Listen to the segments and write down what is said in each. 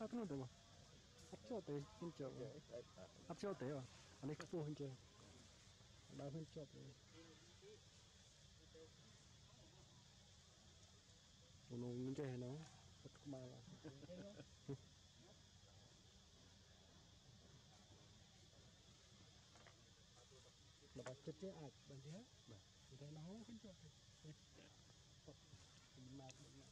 닦는 데가 합쳐대 진짜 합쳐대요 안에 크고 이제 나 혼자 오늘 문제 해놔 어떻게 말아 là bắt chết chết ai bên thế thì thấy nó không cho mình mà phản hay lắm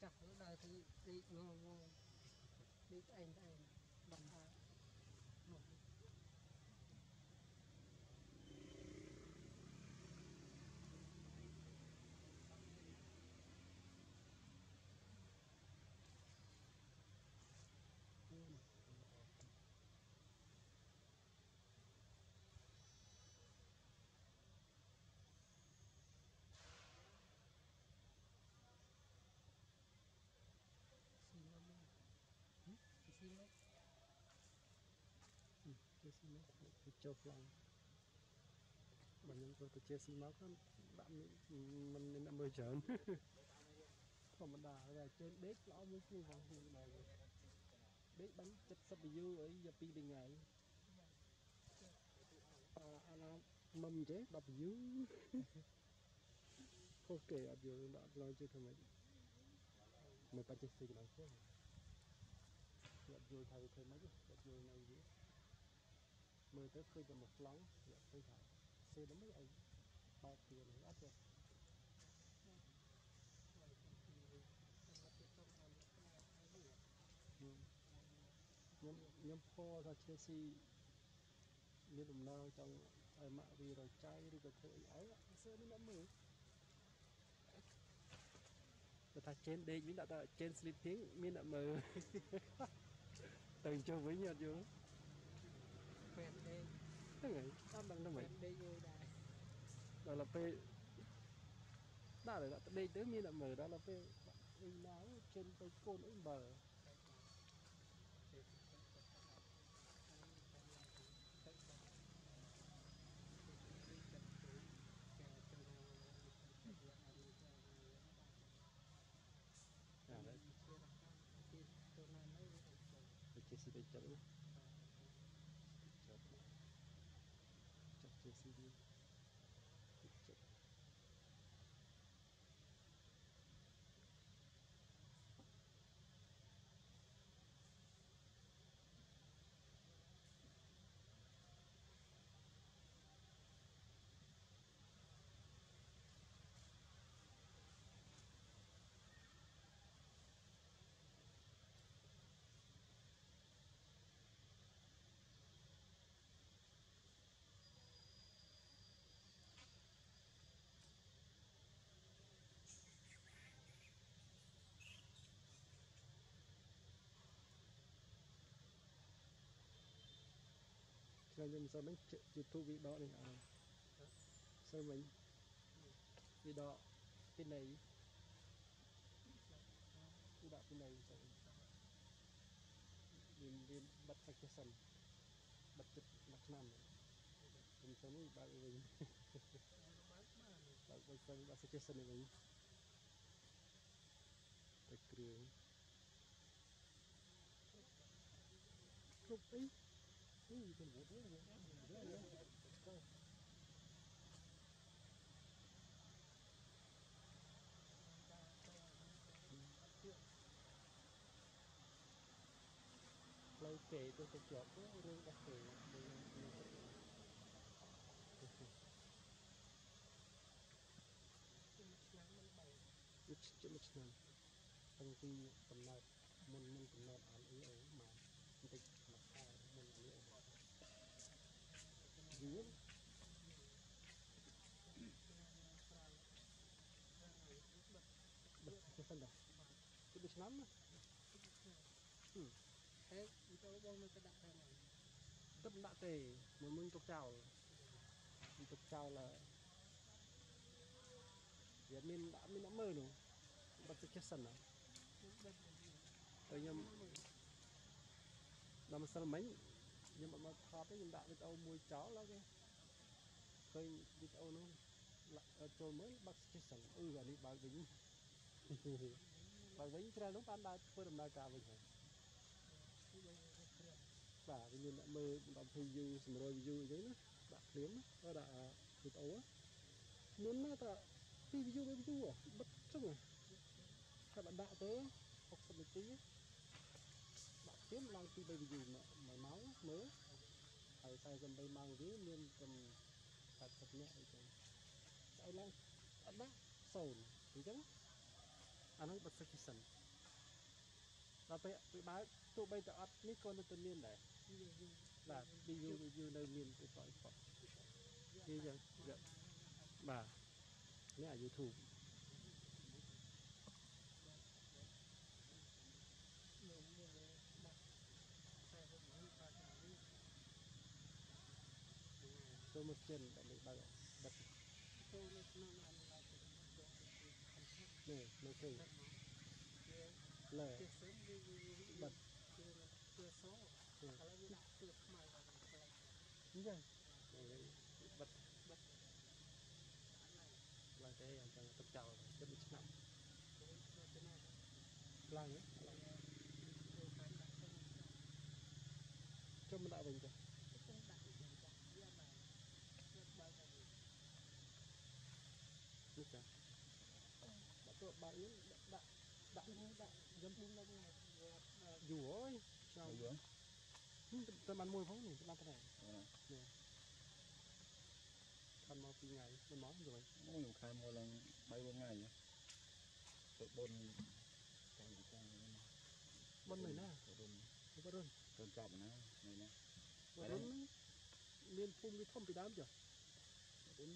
chắc lúc này thì đi ngon đi anh bằng hai một This is not a joke line. berkeciasi makan bakmi menendak berjalan. Không đà là trên bếp lão muốn kêu vào như này bếp bánh chất sắp dư ở giờ pi bên ngày anh mâm chế đập dư không kể ở giờ đã lo chưa thằng mày bắt chế gì làm thế đập dư thầy thầy mấy đập dư này dữ mời tới khơi cho một lóng đập dư thầy xe nó mấy anh bao tiền nó áp rồi nhóm pho ra Chelsea biết làm nào trong ai mạ vì rồi cháy đi rồi thấy ấy xưa nó mới người ta trên đây mình đã ta trên sleep tiếng mình đã mờ từng chơi với nhau chưa quen đây thế này tam đằng đâu vậy đó là p đã rồi đó đây tới mình đã mờ đó là p in áo trên tôi côn ở bờ chụp nhưng sao mình chụp thu vị đó này à sao mình vị đó cái này nhìn bắt sạch cái sầm bắt chụp mặt nam mình sao mình bắt mình bắt sạch cái sầm này mình đặc biệt lúc ấy you can do it. Lâu kệ tôi sẽ chọn cái rương đặc kệ It's too much now. Thằng kia tầm nào, mình tầm nào ăn ấy mà tích mặt ta mình dễ dễ bật cái phần đầu cái bịch lắm thế tôi bông nó cái đạn này tất đạn tề mà mình tục chào là Việt Nam đã mới nắm mơ rồi bật cái sần này tôi nhầm làm sao mấy nhưng mà thọ cái nhìn đại với tàu mùi chó lắm kìa khơi với tàu nó trôi mới bắt cái sẵn rồi đi bà Vĩnh ra lúc ăn đại phơi đầm na cà mình rồi bà cái nhìn đã mơ làm thầy du sầm rồi du giấy nó đã liếm nó đã với tàu á muốn nó ta phi du với du à bất chấp rồi các bạn đạo tới học tập một tí bạn tiếp mang khi bây giờ mà máu mỡ phải sai gần đây mang ví nên cầm thật thật nhẹ rồi đây là ăn bát sồn thì chứ ăn bát sạch sần là bây bái tụi bây giờ ăn mấy con tự nhiên này là bây giờ đây miền tụi phải phật bây giờ bà nè YouTube tôi một chân đã bị bật này một chân lời bật số là cái tập trào rất bị nặng lăng ấy cho mình đã bình chưa đã tựa bạn đã dâm luôn ra ngày dù ơi sao dưỡng tôi bán môi phóng này tôi bán cái này khăn mò phi ngày mình món rồi mỗi một khai mò lần bay 4 ngày vậy tụi bôn bôn này nè tụi bôn tôn trọng nè này nè bôn miền phun cái thôm bị đám chưa bôn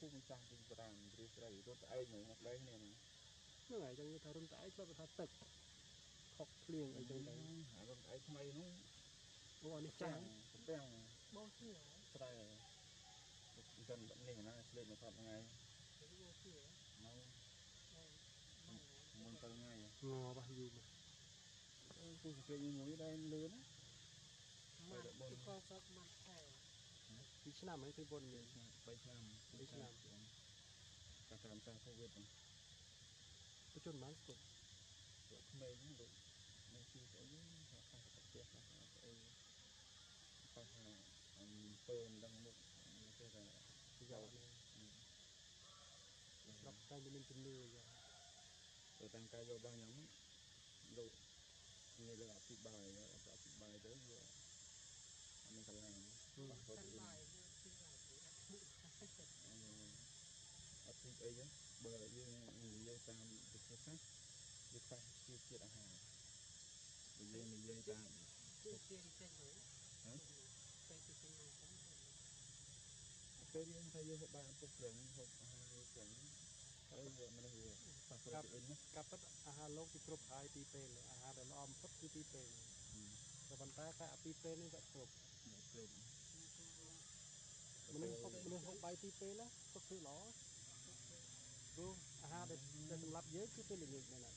phun trang bị đám bị sậy đốt ai người ngọc đấy này nó ngày chẳng như thằng run tải cho người ta tật học liền ở trong đấy run tải thay nó bò đi trang trang bò chưa sậy dân vẫn nên là lên một phần ngày một phần ngày ngò bao nhiêu mà tôi thực hiện ngồi đây lớn mà tôi có sắp mặt thẻ đi xe nằm hay tôi bồn đi xe nằm cả tạm ta không biết tôi chôn bán sụp tôi không mấy những đội nên khi sẽ họ không có tập tiết là họ sẽ phải hàng phơm đăng mụn cái là dầu lọc tay bên trên nưa rồi tăng ca dầu ba nhóm lụi như là thịt bài rồi là thịt bài tới rồi mình cần làm bằng phơi thịt ở thịt ấy á bờ như người dây tam được cái sắt được tay chưa chia đã hàng mình dây tam cái riêng thay vô hộp ba hộp rừng hộp hai rừng cái vừa mà nó vừa cặp cặp tất aha lốc thì chụp hai tít pê này aha để nó om tất cứ tít pê rồi bàn tay cả tít pê nên vậy chụp mình không bay tít pê nữa có thứ ló luôn aha để làm dễ cứ tê liền này này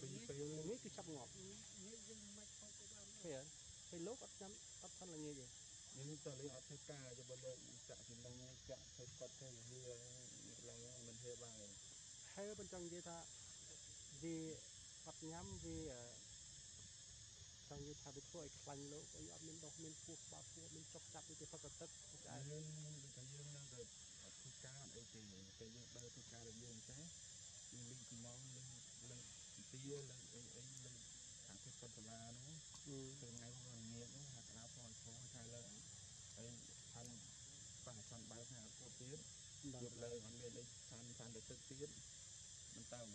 tít pê này cứ chắp ngọt cái lốc ấp thân là như vậy nhưng ta lấy ở thế ca cho bên đây chạm thì đang chạm thấy quật thấy như là mình hơi bài hay bên trong dây thà vì quật nhám vì trong dây thà bị thôi lành lỗ cái ấp mình đọc mình buộc bao buộc mình chọc chặt cái phật tất cái dương đang được ở thế ca đây thì cái dương đây thế ca là dương trái dương linh thì mong linh tia linh ấy linh thằng cái con là nó từ ngày hôm nay nghe nó hạt lá phôi phôi thay lời ấy ăn phải ăn bánh hạt cô tiết được lời còn về đây ăn ăn được tức tiết mình tao